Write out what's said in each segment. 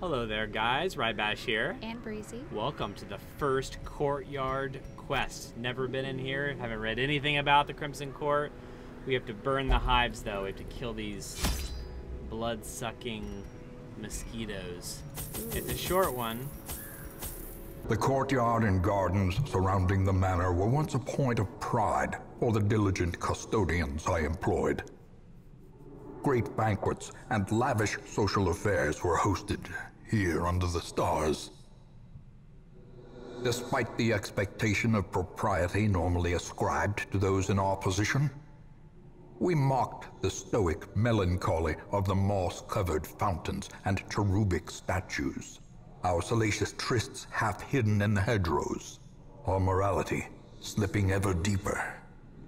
Hello there guys, Rybash here. And Breezy. Welcome to the first Courtyard Quest. Never been in here, haven't read anything about the Crimson Court. We have to burn the hives though, we have to kill these blood-sucking mosquitoes. It's a short one. The courtyard and gardens surrounding the manor were once a point of pride for the diligent custodians I employed. Great banquets and lavish social affairs were hosted here under the stars. Despite the expectation of propriety normally ascribed to those in our position, we mocked the stoic melancholy of the moss-covered fountains and cherubic statues, our salacious trysts half hidden in the hedgerows, our morality slipping ever deeper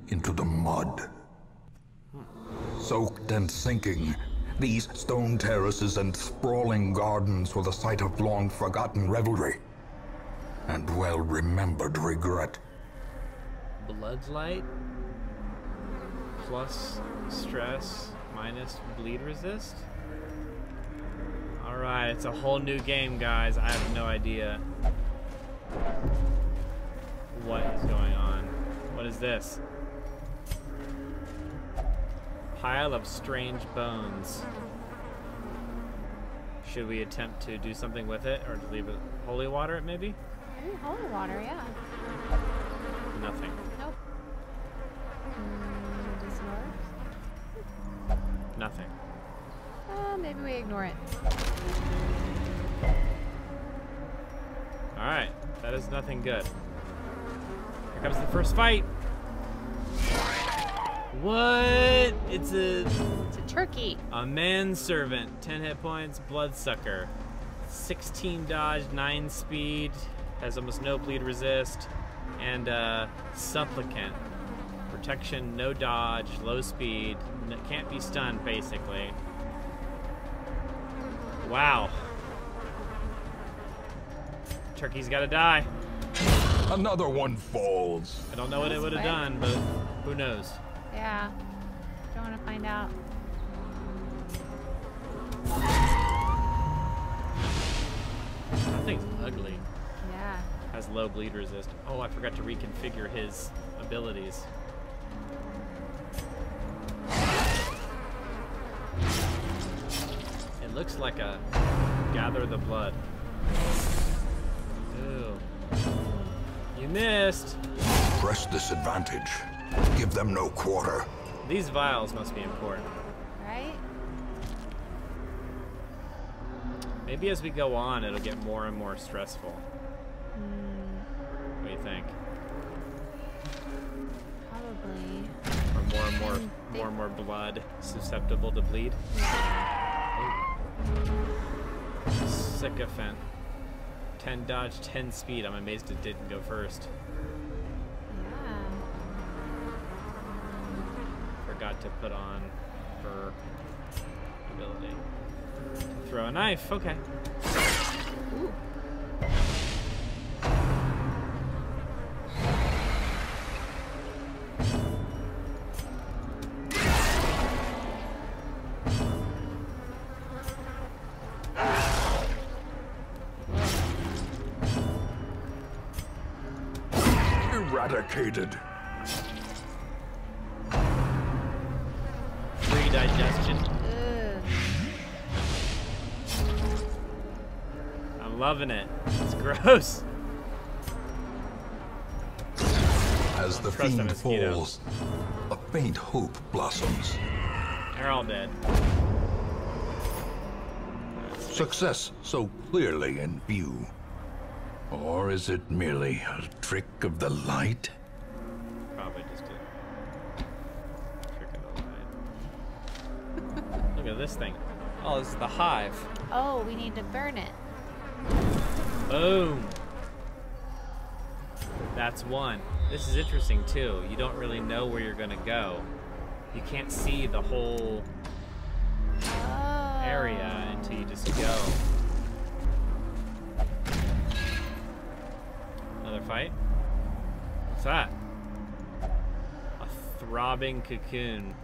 into the mud. Soaked and sinking, these stone terraces and sprawling gardens were the site of long-forgotten revelry and well-remembered regret. Bloodlight plus stress minus bleed resist? Alright, it's a whole new game, guys. I have no idea what is going on. What is this? Pile of strange bones. Should we attempt to do something with it or leave it? Holy water it maybe? Ooh, holy water, yeah. Nothing. Nope. Does it work? Nothing. Maybe we ignore it. Alright, that is nothing good. Here comes the first fight. What? It's a turkey. A manservant. 10 hit points. Bloodsucker. 16 dodge. 9 speed. Has almost no bleed resist. And supplicant. Protection. No dodge. Low speed. Can't be stunned basically. Wow. Turkey's gotta die. Another one falls. I don't know what it would have done, but who knows. Yeah, don't want to find out. That thing's ugly. Yeah. Has low bleed resist. Oh, I forgot to reconfigure his abilities. It looks like a gather the blood. Ooh. You missed. Press this advantage. Give them no quarter. These vials must be important. Right? Maybe as we go on, it'll get more and more stressful. What do you think? Probably. Or more and more blood susceptible to bleed. Yeah. Oh. Sycophant. 10 dodge, 10 speed. I'm amazed it didn't go first. Got to put on her ability. Throw a knife, okay. Ooh. Eradicated. Digestion. Ugh. I'm loving it. It's gross. As the fiend falls, a faint hope blossoms. They're all dead. Success so clearly in view. Or is it merely a trick of the light? Probably just a Look at this thing. Oh, this is the hive. Oh, we need to burn it. Boom. That's one. This is interesting too. You don't really know where you're gonna go. You can't see the whole area until you just go. Another fight? What's that? A throbbing cocoon.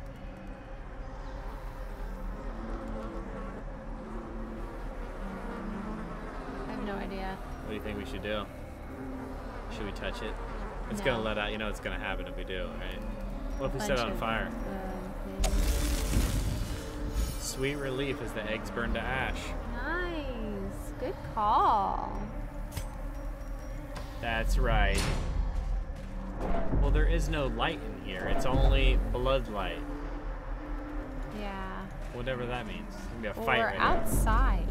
idea. What do you think we should do? Should we touch it? It's gonna let out. You know it's gonna happen if we do, right? What if we set it on fire? Sweet relief as the eggs burn to ash. Nice. Good call. That's right. Well, there is no light in here. It's only bloodlight. Yeah. Whatever that means. It's gonna be a fight right now. Or outside.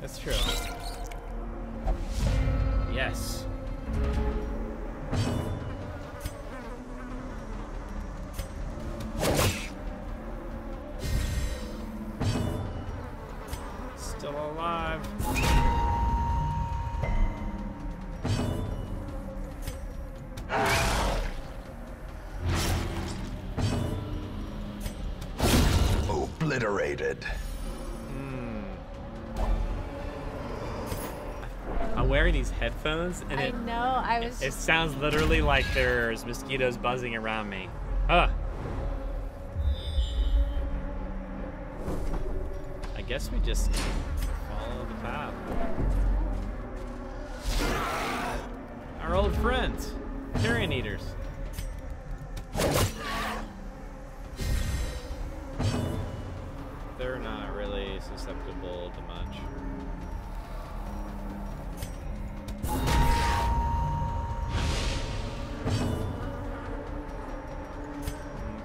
That's true. Yes. Still alive. Obliterated. I'm wearing these headphones, and it sounds literally like there's mosquitoes buzzing around me. Huh. I guess we just follow the path. Our old friends, carrion eaters. They're not really susceptible to much.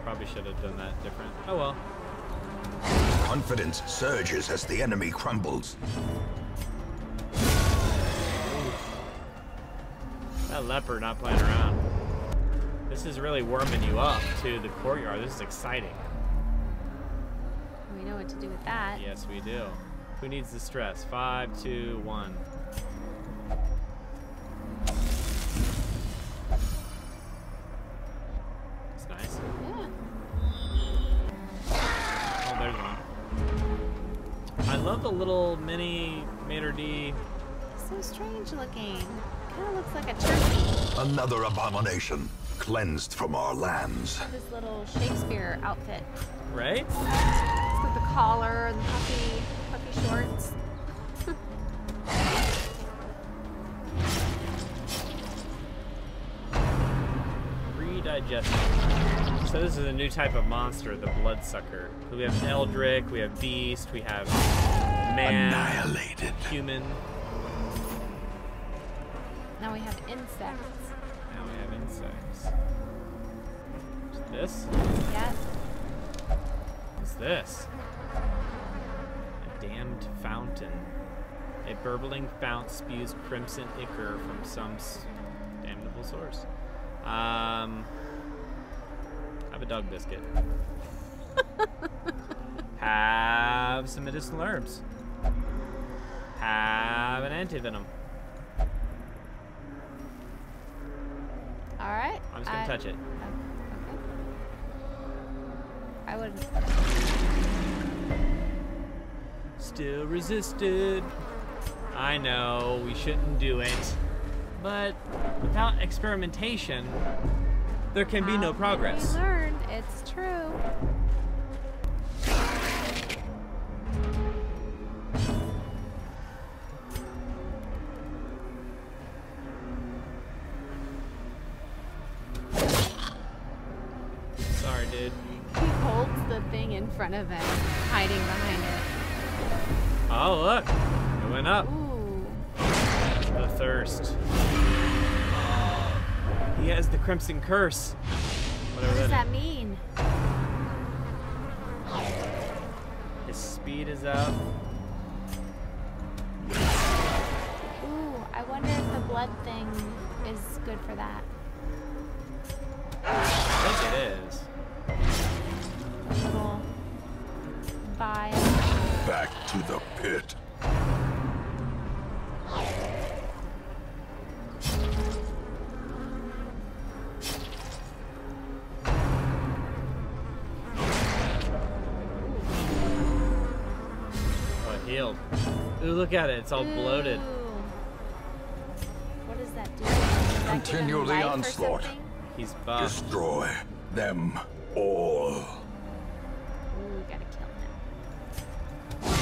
Probably should have done that different. Oh well. Confidence surges as the enemy crumbles. That leper not playing around. This is really warming you up to the courtyard. This is exciting. We know what to do with that. Yes, we do. Who needs the stress? 5, 2, 1. It's nice. Yeah. Oh, there's one. I love the little mini maitre d'. So strange looking. Kind of looks like a turkey. Another abomination cleansed from our lands. This little Shakespeare outfit. Right? It's got the collar and the puffy shorts. Redigested. So this is a new type of monster, the bloodsucker. So we have Eldrick, we have Beast, we have Man, annihilated human. Now we have insects. Now we have insects. What's this? Yes. What's this? A damned fountain. A burbling fount spews crimson ichor from some damnable source. Have a dog biscuit. Have some medicinal herbs. Have an antivenom. All right. I'm just gonna touch it. Okay. I wouldn't. Still resisted. I know we shouldn't do it, but without experimentation, there can be no progress. We learned. It's true. Sorry, dude. He holds the thing in front of him, hiding behind it. Oh, look. It went up. Ooh. The thirst. He has the Crimson Curse. What does that mean? His speed is up. Ooh, I wonder if the blood thing is good for that. I think it is. Cool. Bye. Back to the pit. Healed. Ooh, look at it. It's all bloated. What does that do? Does continue the onslaught. He's buffed. Destroy them all. Ooh, we gotta kill him.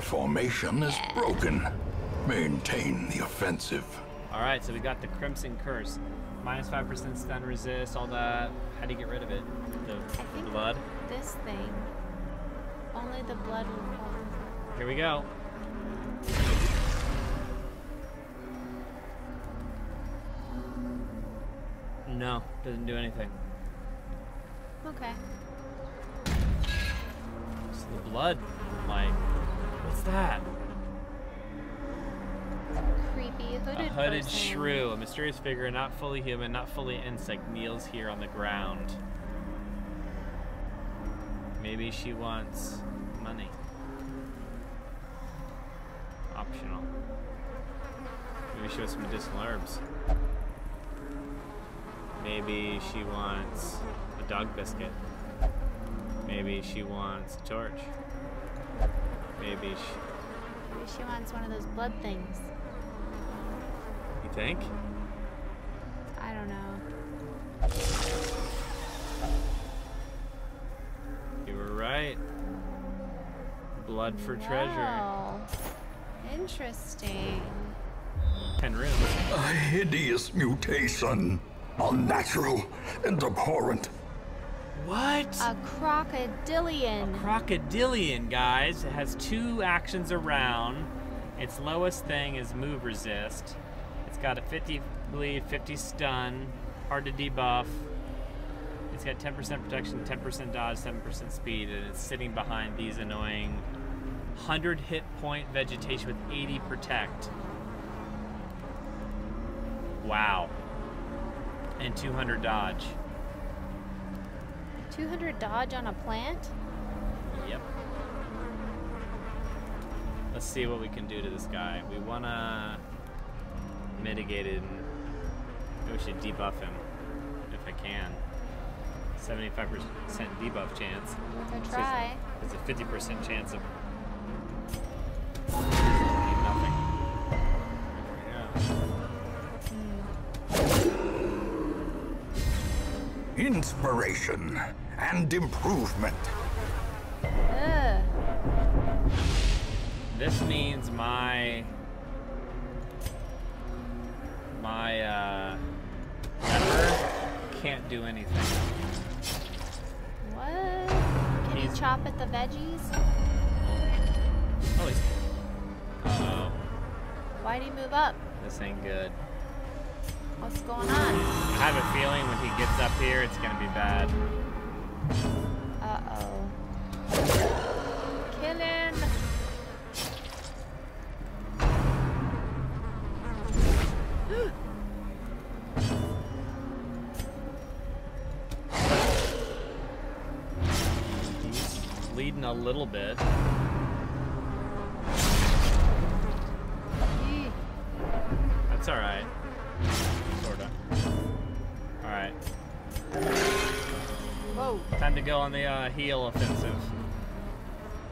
their formation is broken. Maintain the offensive. All right, so we got the Crimson Curse. -5% stun resist, all that. How do you get rid of it? The blood? This thing. Only the blood will hold. Here we go. No, doesn't do anything. Okay. It's the blood. Like, what's that? Creepy hooded. A hooded person. Shrew, a mysterious figure, not fully human, not fully insect, kneels here on the ground. Maybe she wants money. Optional. Maybe she wants some medicinal herbs. Maybe she wants a dog biscuit. Maybe she wants a torch. Maybe she wants one of those blood things. You think? I don't know. You were right. Blood for treasure. Interesting. 10 rooms. A hideous mutation. Unnatural and abhorrent. What? A crocodilian. A crocodilian, guys. It has 2 actions around. Its lowest thing is move resist. It's got a 50 bleed, 50 stun, hard to debuff. It's got 10% protection, 10% dodge, 7% speed, and it's sitting behind these annoying 100 hit point vegetation with 80 protect. Wow. And 200 dodge. 200 dodge on a plant? Yep. Let's see what we can do to this guy. We wanna mitigate it. Maybe we should debuff him if I can. 75% debuff chance. Worth a try. So it's a 50% chance of nothing. Yeah. Inspiration and improvement. Ugh. This means my pepper can't do anything. What? Can you chop at the veggies? Oh, he's... Uh-oh. Why'd he move up? This ain't good. What's going on? I have a feeling when he gets up here, it's gonna be bad. Uh-oh. Kill him! He's bleeding a little bit. That's alright. Alright. Whoa. Time to go on the heel offensive.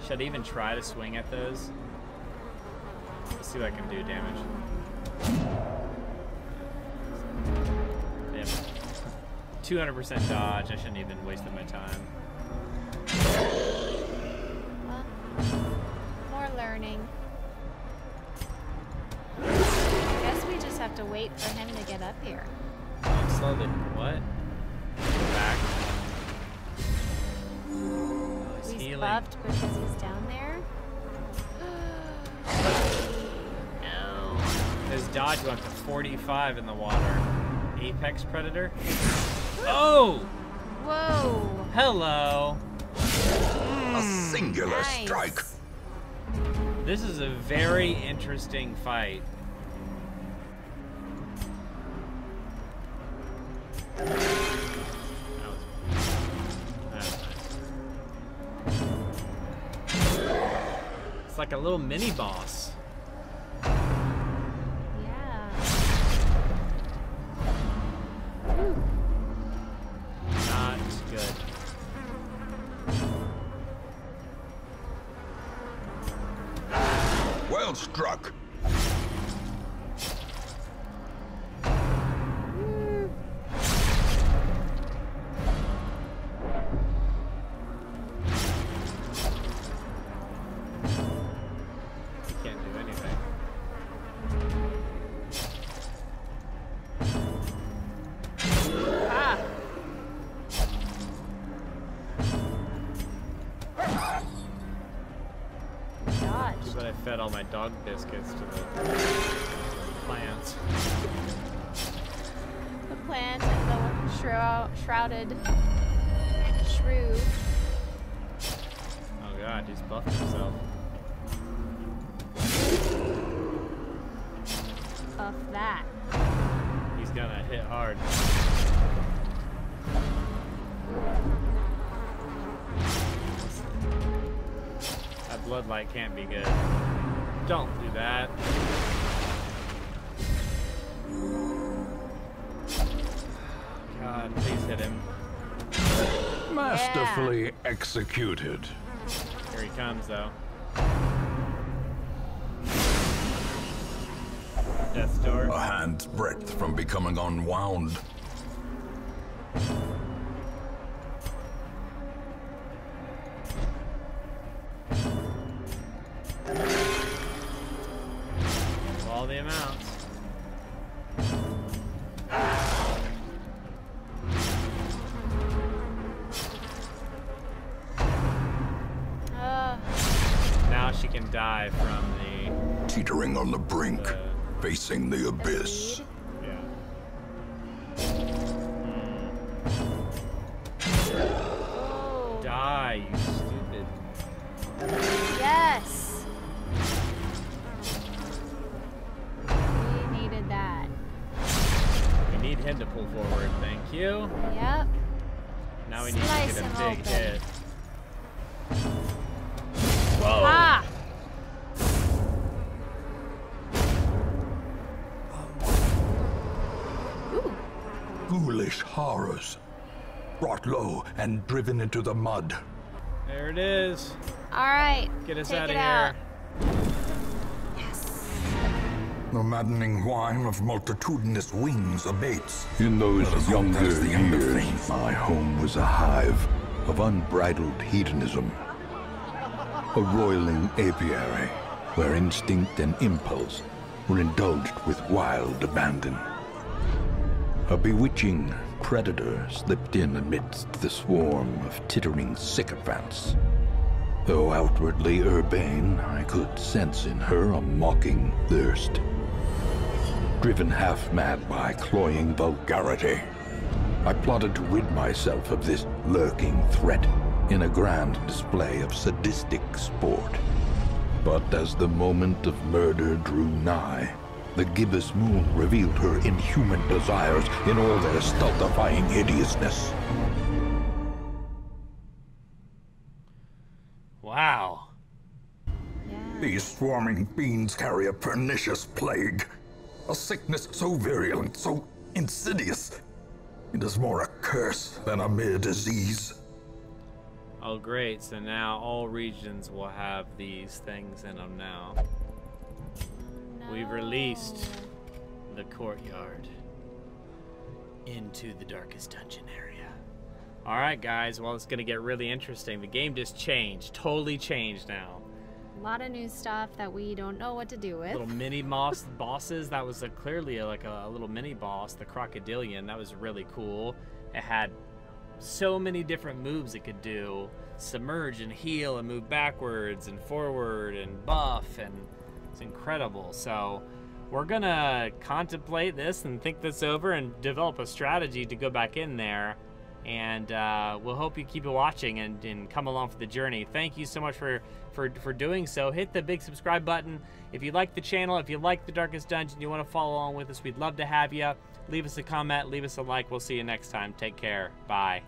Should I even try to swing at those? Let's see what I can do damage. Damn. 200% dodge. I shouldn't even waste my time. Well, more learning. I guess we just have to wait for him to get up here. What? Back. Oh, he's healing. Buffed because he's down there. No. His dodge went to 45 in the water. Apex Predator. Oh! Whoa! Hello! A singular strike. This is a very interesting fight. It's like a little mini boss. Yeah. Ooh. Not good. Well struck. fed all my dog biscuits to the plants. The plant and the shrew. Oh god, he's buffing himself. Buff that. He's gonna hit hard. That bloodlight can't be good. Don't do that. God, please hit him. Masterfully executed. Here he comes, though. Death's door. A hand's breadth from becoming unwound. All the amounts. Now she can die from the... Teetering on the brink, facing the abyss. And driven into the mud. There it is. All right. Get us out of here. Yes. The maddening whine of multitudinous wings abates. In those younger years, my home was a hive of unbridled hedonism. A roiling apiary where instinct and impulse were indulged with wild abandon. A bewitching predator slipped in amidst the swarm of tittering sycophants. Though outwardly urbane, I could sense in her a mocking thirst. Driven half mad by cloying vulgarity, I plotted to rid myself of this lurking threat in a grand display of sadistic sport. But as the moment of murder drew nigh, the gibbous moon revealed her inhuman desires in all their stultifying hideousness. Wow. Yeah. These swarming fiends carry a pernicious plague. A sickness so virulent, so insidious. It is more a curse than a mere disease. Oh great, so now all regions will have these things in them now. We've released the courtyard into the Darkest Dungeon area. Alright guys, well it's gonna get really interesting. The game just changed, totally changed now. A lot of new stuff that we don't know what to do with. Little mini bosses, that was clearly like a little mini boss, the crocodilian, that was really cool. It had so many different moves it could do. Submerge and heal and move backwards and forward and buff and... It's incredible. So we're gonna contemplate this and think this over and develop a strategy to go back in there, and we'll hope you keep watching and come along for the journey. Thank you so much for doing so. Hit the big subscribe button if you like the channel, if you like the Darkest Dungeon, you want to follow along with us, we'd love to have you. Leave us a comment, leave us a like. We'll see you next time. Take care. Bye.